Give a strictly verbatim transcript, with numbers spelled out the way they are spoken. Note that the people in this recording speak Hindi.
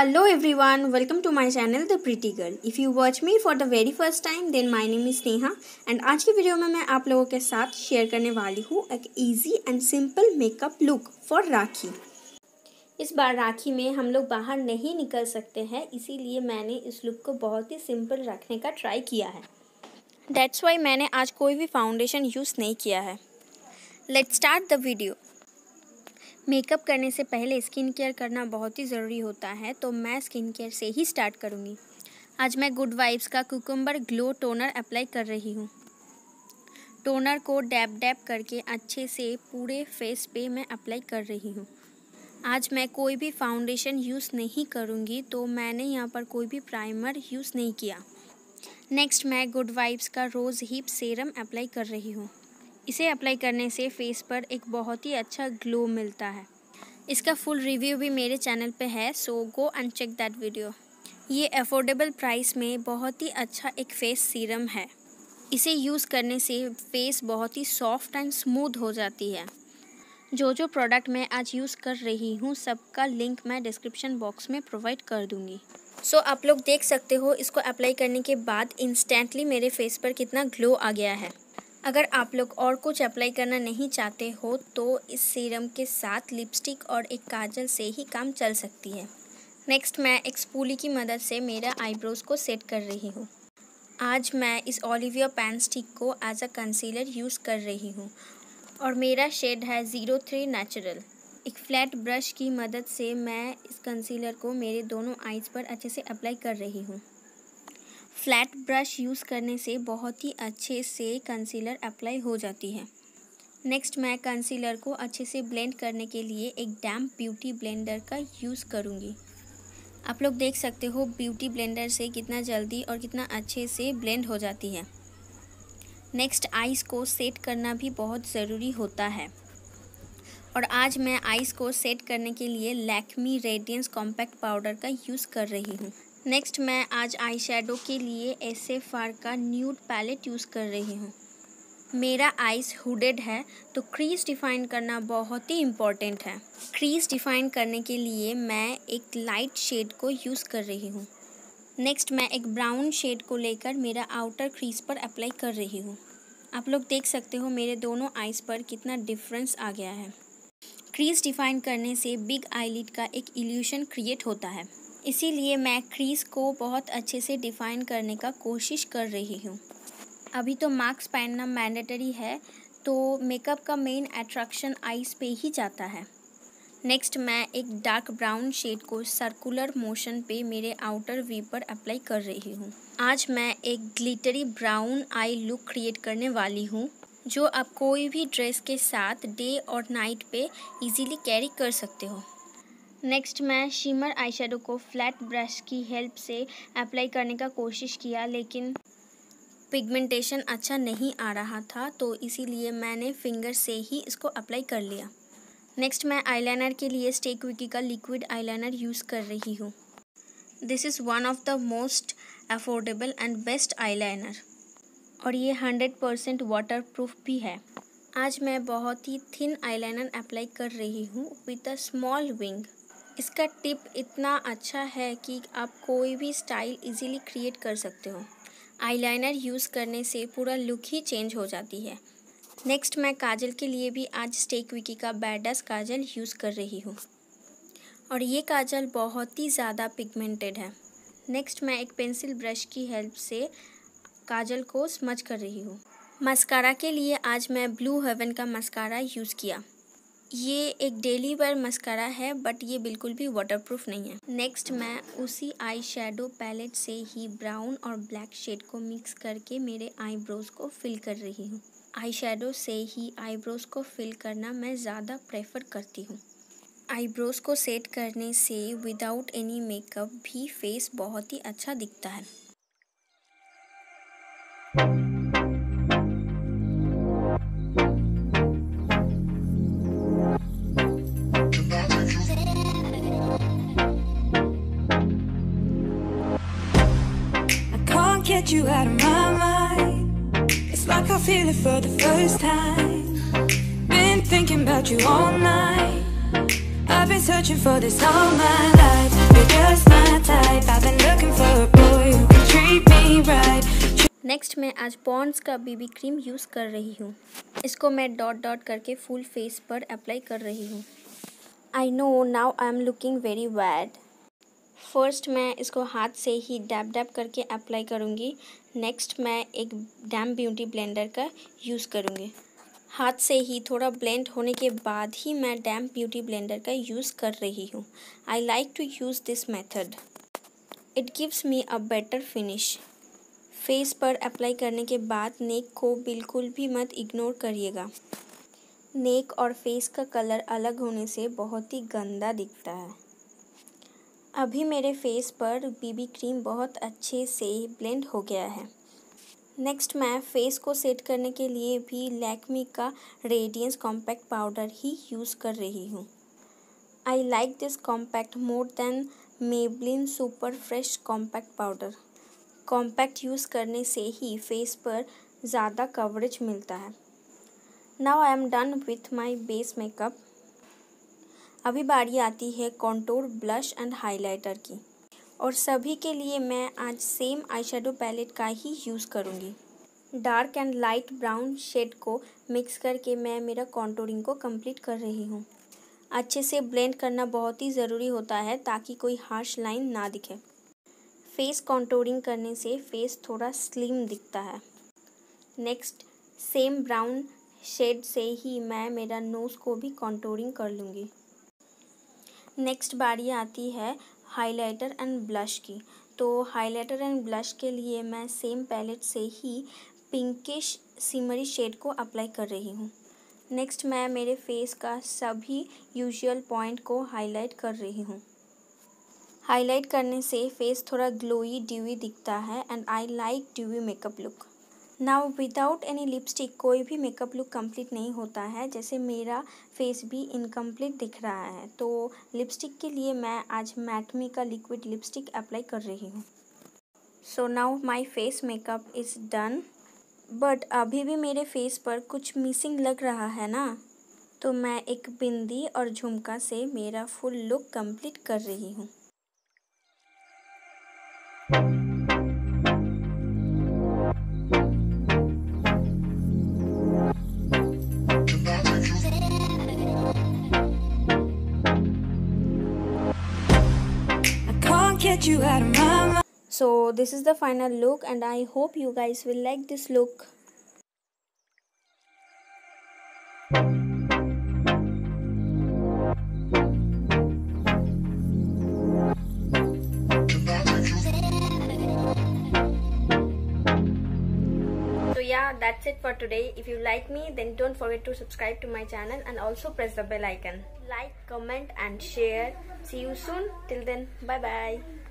Hello everyone, welcome to my channel The Pretty Girl. If you watch me for the very first time, then my name is Sneha and आज की वीडियो में मैं आप लोगों के साथ शेयर करने वाली हूँ एक easy and simple makeup look for राखी। इस बार राखी में हम लोग बाहर नहीं निकल सकते हैं, इसीलिए मैंने इस लुक को बहुत ही सिंपल रखने का ट्राई किया है। That's why मैंने आज कोई भी फाउंडेशन यूज़ नहीं किया है। Let's start the video. Makeup करने से पहले स्किन केयर करना बहुत ही ज़रूरी होता है, तो मैं स्किन केयर से ही स्टार्ट करूँगी। आज मैं गुड वाइब्स का कुकुम्बर ग्लो टोनर अप्लाई कर रही हूँ। टोनर को डैब डैब करके अच्छे से पूरे फेस पे मैं अप्लाई कर रही हूँ। आज मैं कोई भी फाउंडेशन यूज़ नहीं करूँगी, तो मैंने यहाँ पर कोई भी प्राइमर यूज़ नहीं किया। नेक्स्ट मैं गुड वाइब्स का रोज़ हिप सीरम अप्लाई कर रही हूँ। इसे अप्लाई करने से फेस पर एक बहुत ही अच्छा ग्लो मिलता है। इसका फुल रिव्यू भी मेरे चैनल पे है, so go and check that video. ये अफोर्डेबल प्राइस में बहुत ही अच्छा एक फेस सीरम है। इसे यूज़ करने से फेस बहुत ही सॉफ्ट एंड स्मूथ हो जाती है। जो जो प्रोडक्ट मैं आज यूज़ कर रही हूँ, सबका लिंक मैं डिस्क्रिप्शन बॉक्स में प्रोवाइड कर दूँगी। सो so, आप लोग देख सकते हो इसको अप्लाई करने के बाद इंस्टेंटली मेरे फेस पर कितना ग्लो आ गया है। अगर आप लोग और कुछ अप्लाई करना नहीं चाहते हो तो इस सीरम के साथ लिपस्टिक और एक काजल से ही काम चल सकती है। नेक्स्ट मैं एक स्पूली की मदद से मेरा आईब्रोज़ को सेट कर रही हूँ। आज मैं इस ओलिविया पैन स्टिक को एज अ कंसीलर यूज़ कर रही हूँ और मेरा शेड है ज़ीरो थ्री नेचुरल। एक फ्लैट ब्रश की मदद से मैं इस कंसीलर को मेरे दोनों आईज पर अच्छे से अप्लाई कर रही हूँ। फ्लैट ब्रश यूज़ करने से बहुत ही अच्छे से कंसीलर अप्लाई हो जाती है। नेक्स्ट मैं कंसीलर को अच्छे से ब्लेंड करने के लिए एक डैम्प ब्यूटी ब्लेंडर का यूज़ करूँगी। आप लोग देख सकते हो ब्यूटी ब्लेंडर से कितना जल्दी और कितना अच्छे से ब्लेंड हो जाती है। नेक्स्ट आईज को सेट करना भी बहुत ज़रूरी होता है और आज मैं आईज को सेट करने के लिए लैक्मी रेडियंस कॉम्पैक्ट पाउडर का यूज़ कर रही हूँ। नेक्स्ट मैं आज आई शेडो के लिए एस एफ का न्यूड पैलेट यूज़ कर रही हूँ। मेरा आईज हुडेड है तो क्रीज डिफ़ाइन करना बहुत ही इम्पॉर्टेंट है। क्रीज डिफ़ाइन करने के लिए मैं एक लाइट शेड को यूज़ कर रही हूँ। नेक्स्ट मैं एक ब्राउन शेड को लेकर मेरा आउटर क्रीज पर अप्लाई कर रही हूँ। आप लोग देख सकते हो मेरे दोनों आईज पर कितना डिफरेंस आ गया है। क्रीज डिफ़ाइन करने से बिग आईलिड का एक इल्यूशन क्रिएट होता है, इसीलिए मैं क्रीज को बहुत अच्छे से डिफ़ाइन करने का कोशिश कर रही हूँ। अभी तो मास्क पहनना मैंडेटरी है, तो मेकअप का मेन अट्रैक्शन आईज पे ही जाता है। नेक्स्ट मैं एक डार्क ब्राउन शेड को सर्कुलर मोशन पे मेरे आउटर वी पर अप्लाई कर रही हूँ। आज मैं एक glittery brown eye look create करने वाली हूँ, जो आप कोई भी ड्रेस के साथ डे और नाइट पे इजीली कैरी कर सकते हो। नेक्स्ट मैं शिमर आईशैडो को फ्लैट ब्रश की हेल्प से अप्लाई करने का कोशिश किया, लेकिन पिगमेंटेशन अच्छा नहीं आ रहा था, तो इसीलिए मैंने फिंगर से ही इसको अप्लाई कर लिया। नेक्स्ट मैं आईलाइनर के लिए स्टे क्विकी का लिक्विड आईलाइनर यूज़ कर रही हूँ। This is one of the most affordable and best eyeliner और ये हंड्रेड परसेंट वाटरप्रूफ भी है। आज मैं बहुत ही थिन आईलाइनर अप्लाई कर रही हूँ विद अ स्मॉल विंग। इसका टिप इतना अच्छा है कि आप कोई भी स्टाइल इजीली क्रिएट कर सकते हो। आईलाइनर यूज़ करने से पूरा लुक ही चेंज हो जाती है। नेक्स्ट मैं काजल के लिए भी आज स्टे क्विकी का बैडस काजल यूज़ कर रही हूँ और ये काजल बहुत ही ज़्यादा पिगमेंटेड है। नेक्स्ट मैं एक पेंसिल ब्रश की हेल्प से काजल को स्मज कर रही हूँ। मस्कारा के लिए आज मैं ब्लू हेवन का मस्कारा यूज़ किया। ये एक डेली वेयर मस्कारा है, बट ये बिल्कुल भी वाटरप्रूफ नहीं है। नेक्स्ट मैं उसी आई शेडो पैलेट से ही ब्राउन और ब्लैक शेड को मिक्स करके मेरे आईब्रोज़ को फिल कर रही हूँ। आई शेडो से ही आईब्रोज़ को फिल करना मैं ज़्यादा प्रेफर करती हूँ। आईब्रोज़ को सेट करने से विदाउट एनी मेकअप भी फेस बहुत ही अच्छा दिखता है। Get you out of my mind. It's like I feel it for the first time. Been thinking about you all night. I I've been searching for this all my life. You're just my type. I've been looking for a boy who can treat me right. Next मैं आज पॉन्ड्स का बीबी क्रीम यूज़ कर रही हूँ। इसको मैं डॉट डॉट करके फुल फेस पर अप्लाई कर रही हूँ। I know now I am looking very bad. First मैं इसको हाथ से ही डैब डैब करके अप्लाई करूँगी। नेक्स्ट मैं एक डैम ब्यूटी ब्लेंडर का यूज़ करूँगी। हाथ से ही थोड़ा ब्लेंड होने के बाद ही मैं डैम ब्यूटी ब्लेंडर का यूज़ कर रही हूँ। I like to use this method, it gives me a better finish. Face पर अप्लाई करने के बाद नेक को बिल्कुल भी मत इग्नोर करिएगा। नेक और फेस का कलर अलग होने से बहुत ही गंदा दिखता है। अभी मेरे फेस पर बीबी क्रीम बहुत अच्छे से ब्लेंड हो गया है। नेक्स्ट मैं फेस को सेट करने के लिए भी लैक्मी का रेडियंस कॉम्पैक्ट पाउडर ही यूज़ कर रही हूँ। I like this compact more than Maybelline super fresh compact powder. Compact use करने से ही फेस पर ज़्यादा कवरेज मिलता है। Now I am done with my base makeup. अभी बारी आती है कॉन्टूर, ब्लश एंड हाइलाइटर की, और सभी के लिए मैं आज सेम आईशैडो पैलेट का ही यूज़ करूँगी। Dark and light brown shade को मिक्स करके मैं मेरा कॉन्टूरिंग को कंप्लीट कर रही हूँ। अच्छे से ब्लेंड करना बहुत ही ज़रूरी होता है ताकि कोई हार्श लाइन ना दिखे। फेस कॉन्टूरिंग करने से फेस थोड़ा स्लिम दिखता है। नेक्स्ट सेम ब्राउन शेड से ही मैं मेरा नोज़ को भी कॉन्टूरिंग कर लूँगी। नेक्स्ट बारी आती है हाइलाइटर एंड ब्लश की। तो हाइलाइटर एंड ब्लश के लिए मैं सेम पैलेट से ही पिंकिश सिमरी शेड को अप्लाई कर रही हूँ। नेक्स्ट मैं मेरे फेस का सभी यूजुअल पॉइंट को हाईलाइट कर रही हूँ। हाईलाइट करने से फेस थोड़ा ग्लोई ड्यूई दिखता है and I like dewy makeup look. Now without any lipstick कोई भी मेकअप लुक कंप्लीट नहीं होता है। जैसे मेरा फेस भी इनकम्प्लीट दिख रहा है, तो लिपस्टिक के लिए मैं आज मैटमी का लिक्विड लिपस्टिक अप्लाई कर रही हूँ। So now my face makeup is done, but अभी भी मेरे फेस पर कुछ मिसिंग लग रहा है ना, तो मैं एक बिंदी और झुमका से मेरा फुल लुक कंप्लीट कर रही हूँ। So this is the final look and I hope you guys will like this look. So yeah, that's it for today. If you like me, then don't forget to subscribe to my channel and also press the bell icon. Like, comment and share. See you soon. Till then, bye bye.